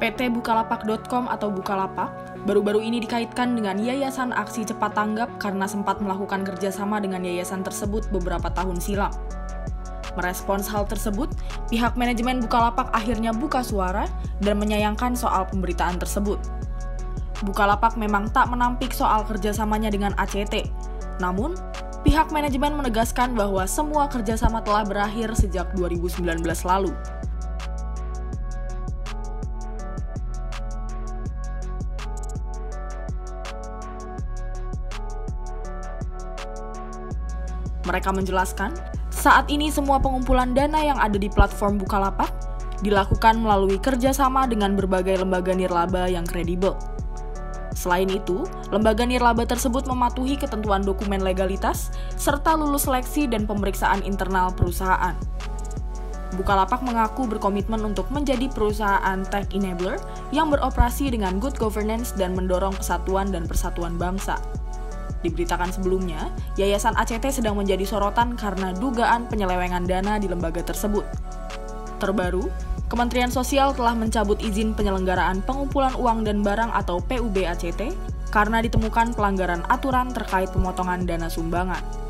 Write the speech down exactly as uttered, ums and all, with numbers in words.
P T Bukalapak titik com atau Bukalapak baru-baru ini dikaitkan dengan Yayasan Aksi Cepat Tanggap karena sempat melakukan kerjasama dengan yayasan tersebut beberapa tahun silam. Merespons hal tersebut, pihak manajemen Bukalapak akhirnya buka suara dan menyayangkan soal pemberitaan tersebut. Bukalapak memang tak menampik soal kerjasamanya dengan A C T, namun pihak manajemen menegaskan bahwa semua kerjasama telah berakhir sejak dua ribu sembilan belas lalu. Mereka menjelaskan, saat ini semua pengumpulan dana yang ada di platform Bukalapak dilakukan melalui kerjasama dengan berbagai lembaga nirlaba yang kredibel. Selain itu, lembaga nirlaba tersebut mematuhi ketentuan dokumen legalitas serta lulus seleksi dan pemeriksaan internal perusahaan. Bukalapak mengaku berkomitmen untuk menjadi perusahaan tech enabler yang beroperasi dengan good governance dan mendorong kesatuan dan persatuan bangsa. Diberitakan sebelumnya, Yayasan A C T sedang menjadi sorotan karena dugaan penyelewengan dana di lembaga tersebut. Terbaru, Kementerian Sosial telah mencabut izin penyelenggaraan pengumpulan uang dan barang atau P U B A C T karena ditemukan pelanggaran aturan terkait pemotongan dana sumbangan.